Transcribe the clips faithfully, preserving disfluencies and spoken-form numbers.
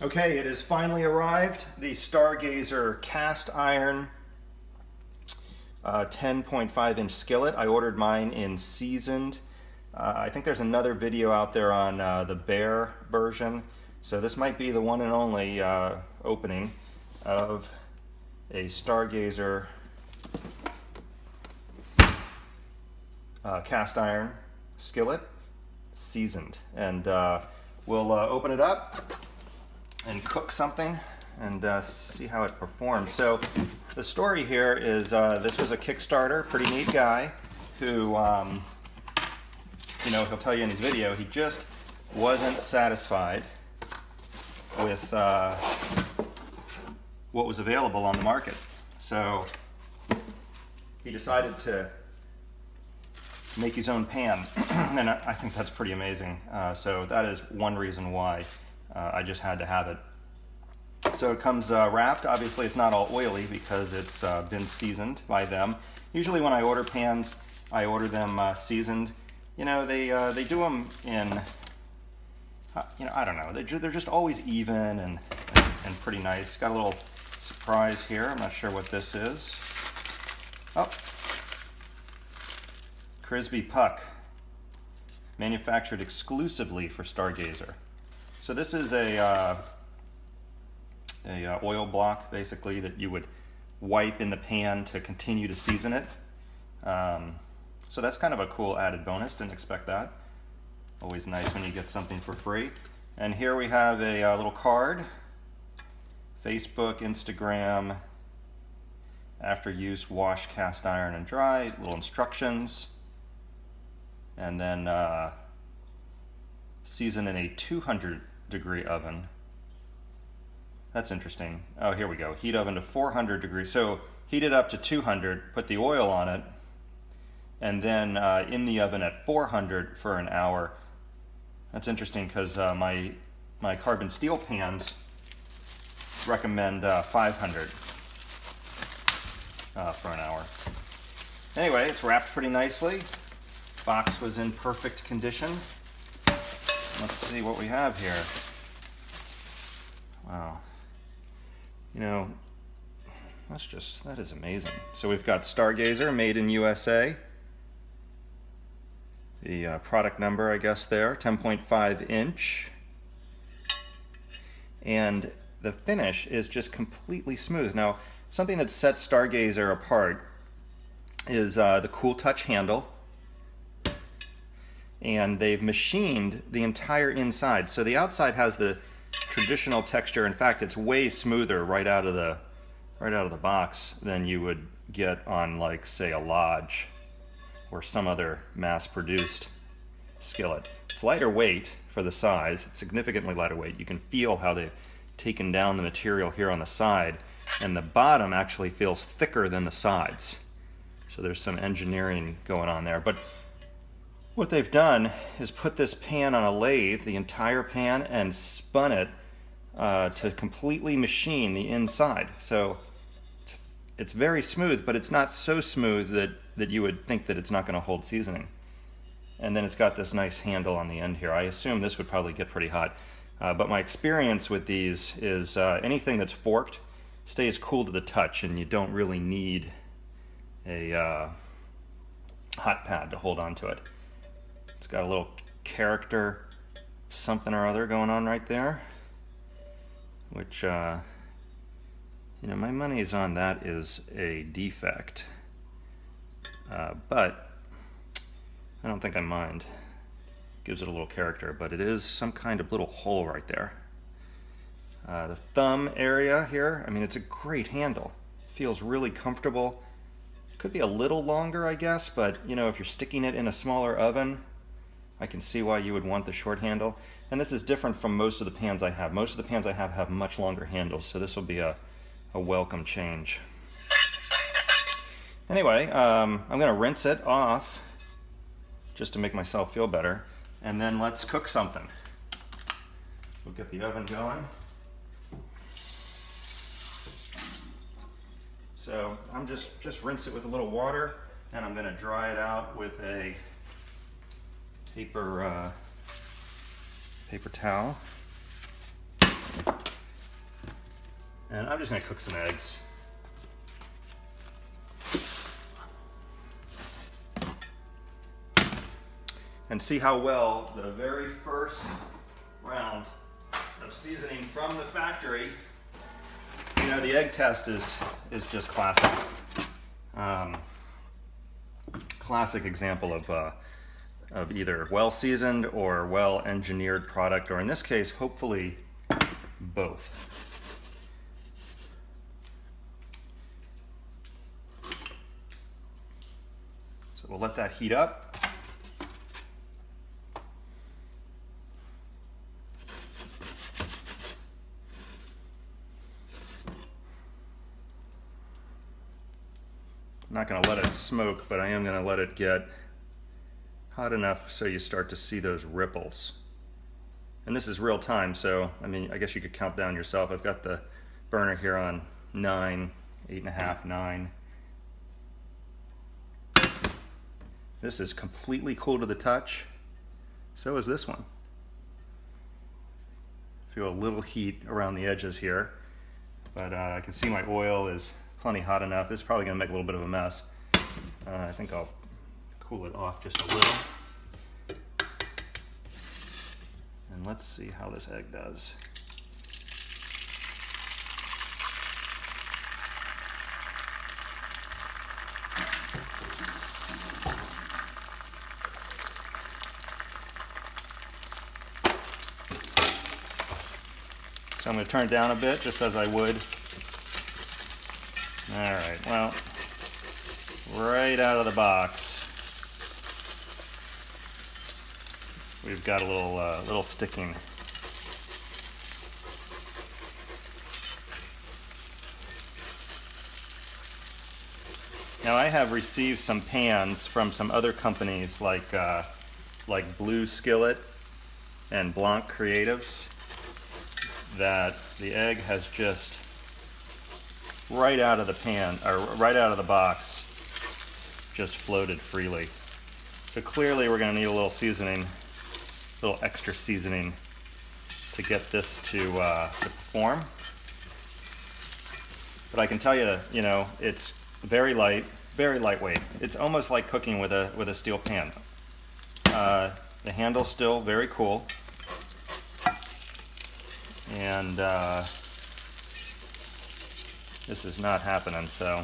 Okay, it has finally arrived, the Stargazer cast iron ten point five inch uh, skillet. I ordered mine in seasoned. Uh, I think there's another video out there on uh, the bare version. So this might be the one and only uh, opening of a Stargazer uh, cast iron skillet, seasoned. And uh, we'll uh, open it up and cook something and uh, see how it performs. So the story here is uh, this was a Kickstarter, pretty neat guy who, um, you know, he'll tell you in his video, he just wasn't satisfied with uh, what was available on the market. So he decided to make his own pan, and I, I think that's pretty amazing. Uh, so that is one reason why Uh, I just had to have it. So it comes uh, wrapped. Obviously it's not all oily because it's uh, been seasoned by them. Usually when I order pans, I order them uh, seasoned. You know, they uh, they do them in, uh, you know, I don't know. They ju they're just always even and, and, and pretty nice. Got a little surprise here. I'm not sure what this is. Oh, Crispy Puck, manufactured exclusively for Stargazer. So this is a, uh, a uh, oil block, basically, that you would wipe in the pan to continue to season it. Um, so that's kind of a cool added bonus, didn't expect that. Always nice when you get something for free. And here we have a uh, little card. Facebook, Instagram, after use, wash cast iron and dry, little instructions. And then uh, season in a two hundred degree oven. That's interesting. Oh, here we go. Heat oven to four hundred degrees. So heat it up to two hundred, put the oil on it, and then uh, in the oven at four hundred for an hour. That's interesting because uh, my my carbon steel pans recommend uh, five hundred uh, for an hour. Anyway, it's wrapped pretty nicely. Box was in perfect condition. Let's see what we have here. Wow. You know, that's just, that is amazing. So we've got Stargazer, made in U S A. The uh, product number, I guess, there, ten point five inch. And the finish is just completely smooth. Now, something that sets Stargazer apart is uh, the Cool Touch handle. And they've machined the entire inside. So the outside has the traditional texture. In fact, it's way smoother right out of the right out of the box than you would get on, like, say, a Lodge or some other mass-produced skillet. It's lighter weight for the size, significantly lighter weight. You can feel how they've taken down the material here on the side, and the bottom actually feels thicker than the sides. So there's some engineering going on there. But what they've done is put this pan on a lathe, the entire pan, and spun it uh, to completely machine the inside. So it's very smooth, but it's not so smooth that, that you would think that it's not going to hold seasoning. And then it's got this nice handle on the end here. I assume this would probably get pretty hot. Uh, but my experience with these is uh, anything that's forked stays cool to the touch, and you don't really need a uh, hot pad to hold on to it. It's got a little character something or other going on right there, which, uh, you know, my money's on that is a defect, uh, but I don't think I mind. Gives it a little character, but it is some kind of little hole right there. Uh, the thumb area here, I mean, it's a great handle. Feels really comfortable. Could be a little longer, I guess, but, you know, if you're sticking it in a smaller oven, I can see why you would want the short handle. And this is different from most of the pans I have. Most of the pans I have have much longer handles, so this will be a, a welcome change. Anyway, um, I'm gonna rinse it off just to make myself feel better, and then let's cook something. We'll get the oven going. So I'm just, just rinse it with a little water, and I'm gonna dry it out with a paper uh, paper towel. And I'm just gonna cook some eggs. And see how well the very first round of seasoning from the factory. You know, the egg test is, is just classic. Um, classic example of, uh, of either well-seasoned or well-engineered product, or in this case, hopefully both. So we'll let that heat up. I'm not going to let it smoke, but I am going to let it get hot enough so you start to see those ripples. And this is real time, so I mean, I guess you could count down yourself. I've got the burner here on nine, eight and a half, nine. This is completely cool to the touch. So is this one. Feel a little heat around the edges here, but uh, I can see my oil is plenty hot enough. This is probably gonna make a little bit of a mess. Uh, I think I'll cool it off just a little. And let's see how this egg does. So I'm gonna turn it down a bit, just as I would. All right, well, right out of the box, we've got a little, uh, little sticking. Now, I have received some pans from some other companies like, uh, like Blue Skillet and Blanc Creatives that the egg has just right out of the pan, or right out of the box, just floated freely. So clearly we're gonna need a little seasoning, a little extra seasoning to get this to, uh, to perform. But I can tell you, you know, it's very light, very lightweight. It's almost like cooking with a, with a steel pan. Uh, the handle's still very cool. And, uh, this is not happening, so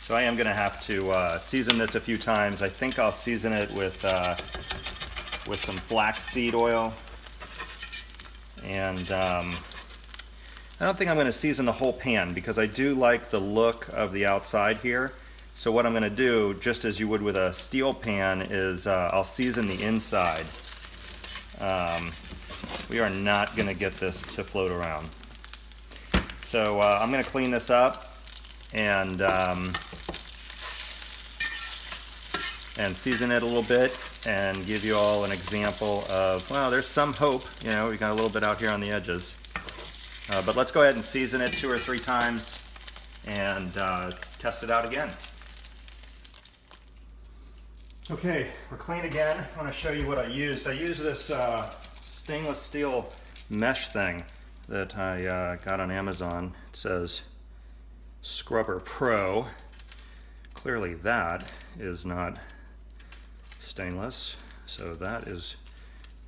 so I am going to have to uh, season this a few times. I think I'll season it with uh, with some flaxseed oil, and um, I don't think I'm going to season the whole pan because I do like the look of the outside here. So what I'm going to do, just as you would with a steel pan, is uh, I'll season the inside. Um, we are not going to get this to float around. So uh, I'm going to clean this up and um, and season it a little bit and give you all an example of, well, there's some hope. You know, we got a little bit out here on the edges. Uh, but let's go ahead and season it two or three times and uh, test it out again. Okay, we're clean again. I want to show you what I used. I used this uh, stainless steel mesh thing that I uh, got on Amazon. It says Scrubber Pro. Clearly that is not stainless, so that is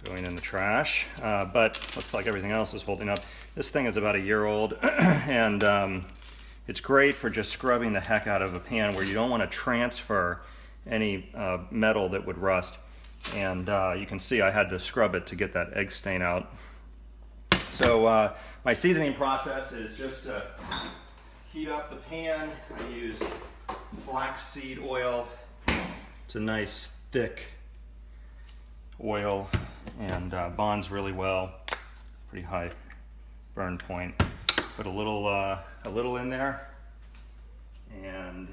going in the trash. Uh, but looks like everything else is holding up. This thing is about a year old, and um, it's great for just scrubbing the heck out of a pan where you don't want to transfer any uh, metal that would rust. And uh, you can see I had to scrub it to get that egg stain out. So uh, my seasoning process is just to heat up the pan. I use flaxseed oil. It's a nice thick oil and uh, bonds really well. Pretty high burn point. Put a little, uh, a little in there, and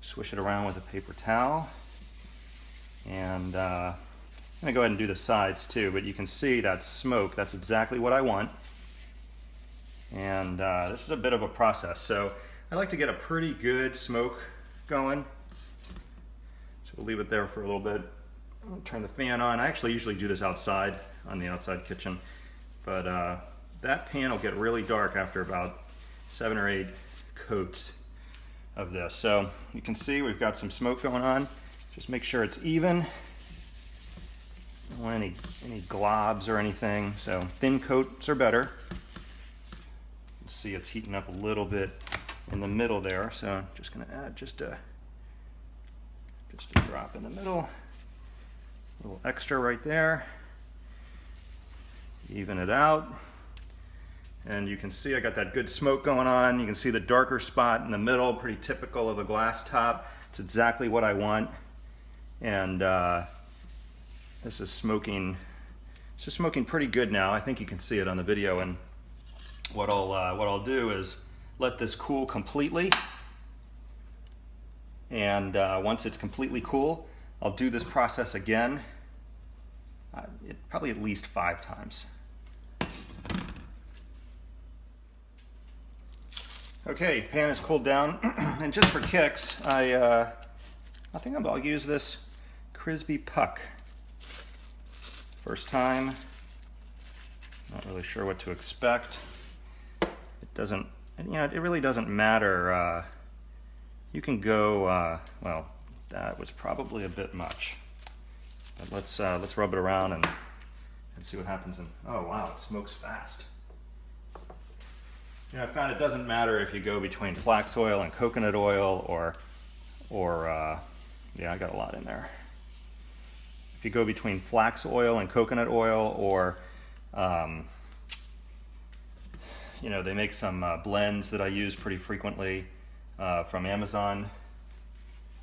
swish it around with a paper towel. And uh, I'm gonna go ahead and do the sides too, but you can see that smoke, that's exactly what I want. And uh, this is a bit of a process. So I like to get a pretty good smoke going. So we'll leave it there for a little bit. I'll turn the fan on. I actually usually do this outside on the outside kitchen, but uh, that pan will get really dark after about seven or eight coats of this. So you can see we've got some smoke going on. Just make sure it's even. Don't want any, any globs or anything. So thin coats are better. You'll see it's heating up a little bit in the middle there. So I'm just gonna add just a, just a drop in the middle. A little extra right there. Even it out. And you can see I got that good smoke going on. You can see the darker spot in the middle, pretty typical of a glass top. It's exactly what I want. And uh, this is smoking, this is smoking pretty good now. I think you can see it on the video. And what I'll, uh, what I'll do is let this cool completely. And uh, once it's completely cool, I'll do this process again, uh, it, probably at least five times. Okay, pan is cooled down, and just for kicks, I uh, I think I'll use this Crispy Puck. First time, not really sure what to expect. It doesn't, you know, it really doesn't matter. Uh, you can go. Uh, well, that was probably a bit much, but let's uh, let's rub it around and and see what happens. And oh wow, it smokes fast. You know, I found it doesn't matter if you go between flax oil and coconut oil, or, or uh, yeah, I got a lot in there. If you go between flax oil and coconut oil, or, um, you know, they make some uh, blends that I use pretty frequently uh, from Amazon.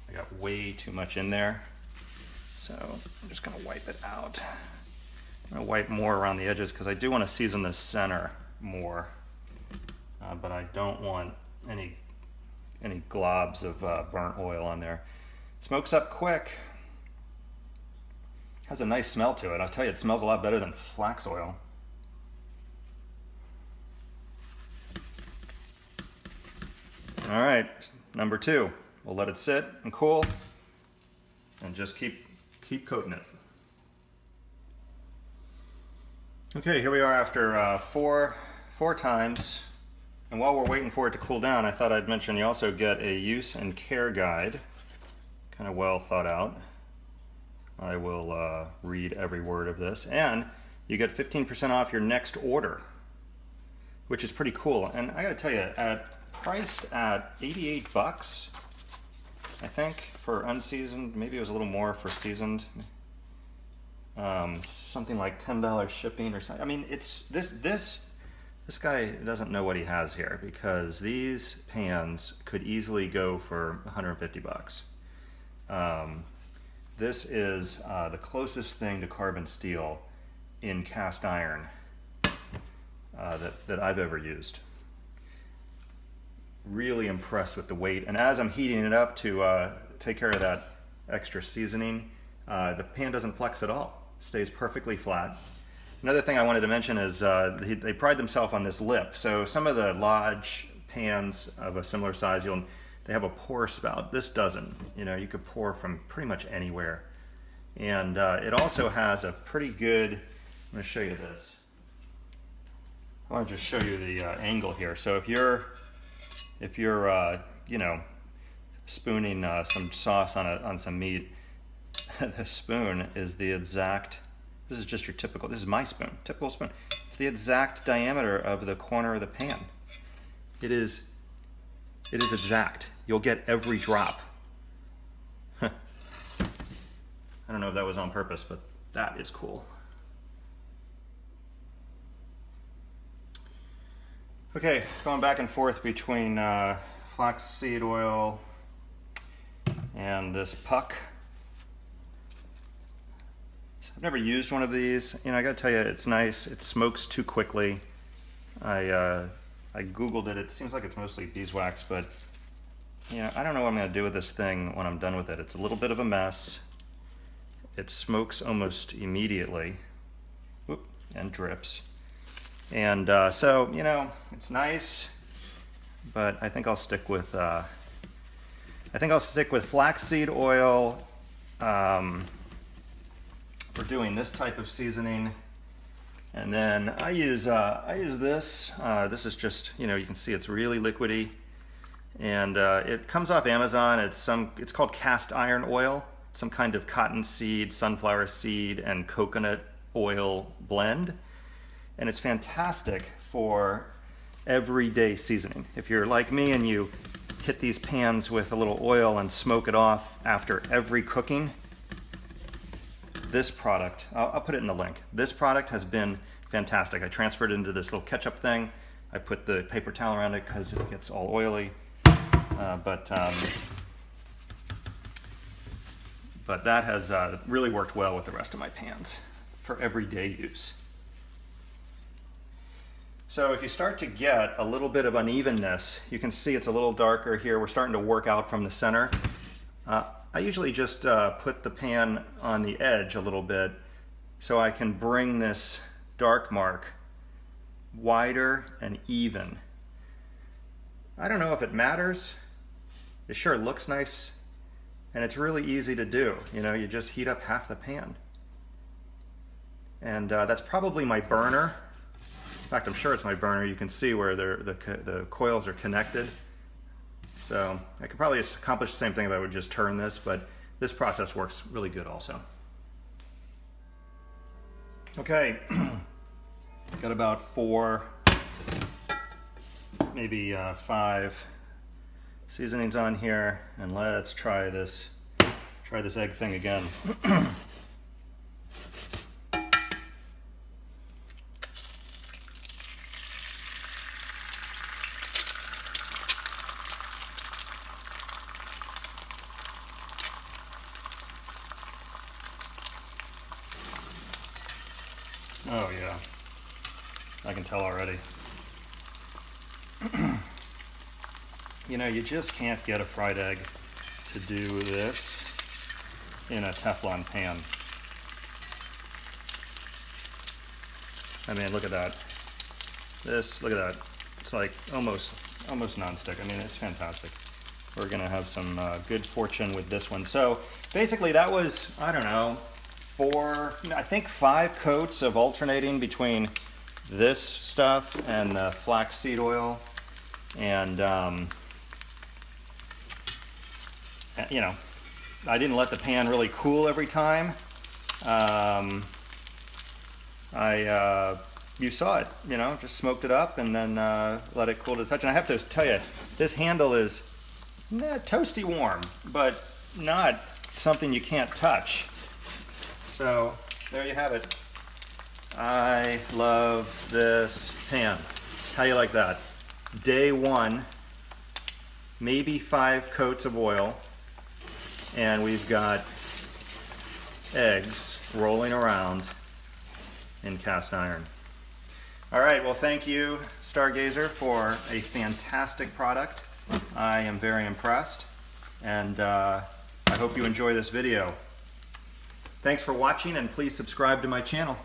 I got way too much in there, so I'm just gonna wipe it out. I'm gonna wipe more around the edges because I do want to season the center more. Uh, but I don't want any any globs of uh, burnt oil on there. Smokes up quick. Has a nice smell to it. I'll tell you, it smells a lot better than flax oil. All right, number two. We'll let it sit and cool, and just keep keep coating it. Okay, here we are after uh, four four times. And while we're waiting for it to cool down, I thought I'd mention you also get a use and care guide, kind of well thought out. I will uh, read every word of this, and you get fifteen percent off your next order, which is pretty cool. And I gotta tell you, at priced at eighty-eight bucks, I think, for unseasoned, maybe it was a little more for seasoned, um, something like ten dollars shipping or something. I mean, it's this this. This guy doesn't know what he has here, because these pans could easily go for a hundred fifty bucks. Um, this is uh, the closest thing to carbon steel in cast iron uh, that, that I've ever used. Really impressed with the weight. And as I'm heating it up to uh, take care of that extra seasoning, uh, the pan doesn't flex at all. Stays perfectly flat. Another thing I wanted to mention is uh, they, they pride themselves on this lip. So some of the Lodge pans of a similar size, you'll, they have a pour spout. This doesn't. You know, you could pour from pretty much anywhere. And uh, it also has a pretty good, I'm gonna show you this. I wanna just show you the uh, angle here. So if you're, if you're uh, you know, spooning uh, some sauce on, a, on some meat, the spoon is the exact, this is just your typical, this is my spoon, typical spoon. It's the exact diameter of the corner of the pan. It is, it is exact. You'll get every drop. I don't know if that was on purpose, but that is cool. Okay, going back and forth between uh, flaxseed oil and this puck. I've never used one of these. You know, I gotta tell you, it's nice. It smokes too quickly. I uh, I Googled it. It seems like it's mostly beeswax, but you know, I don't know what I'm gonna do with this thing when I'm done with it. It's a little bit of a mess. It smokes almost immediately, whoop, and drips. And uh, so, you know, it's nice, but I think I'll stick with uh, I think I'll stick with flaxseed oil. Um, for doing this type of seasoning. And then I use uh, I use this. Uh, this is just, you know, you can see it's really liquidy, and uh, it comes off Amazon. It's some it's called cast iron oil, some kind of cotton seed, sunflower seed, and coconut oil blend, and it's fantastic for everyday seasoning. If you're like me and you hit these pans with a little oil and smoke it off after every cooking. This product, I'll, I'll put it in the link. This product has been fantastic. I transferred it into this little ketchup thing. I put the paper towel around it because it gets all oily. Uh, but um, but that has uh, really worked well with the rest of my pans for everyday use. So if you start to get a little bit of unevenness, you can see it's a little darker here. We're starting to work out from the center. Uh, I usually just uh, put the pan on the edge a little bit so I can bring this dark mark wider and even. I don't know if it matters. It sure looks nice, and it's really easy to do. You know, you just heat up half the pan. And uh, that's probably my burner. In fact, I'm sure it's my burner. You can see where the, the coils are connected. So I could probably accomplish the same thing if I would just turn this, but this process works really good also. Okay, got about four, maybe uh, five seasonings on here, and let's try this, try this egg thing again. Oh yeah, I can tell already. You know, you just can't get a fried egg to do this in a Teflon pan. I mean, look at that. This, look at that. It's like almost, almost nonstick. I mean, it's fantastic. We're gonna have some uh, good fortune with this one. So basically that was, I don't know, four, I think five coats of alternating between this stuff and the flaxseed oil, and um, you know, I didn't let the pan really cool every time. Um, I uh, you saw it, you know, just smoked it up and then uh, let it cool to the touch. And I have to tell you, this handle is nah, toasty warm, but not something you can't touch. So there you have it. I love this pan. How you like that? Day one, maybe five coats of oil, and we've got eggs rolling around in cast iron. All right, well, thank you, Stargazer, for a fantastic product. I am very impressed, and uh, I hope you enjoy this video. Thanks for watching, and please subscribe to my channel.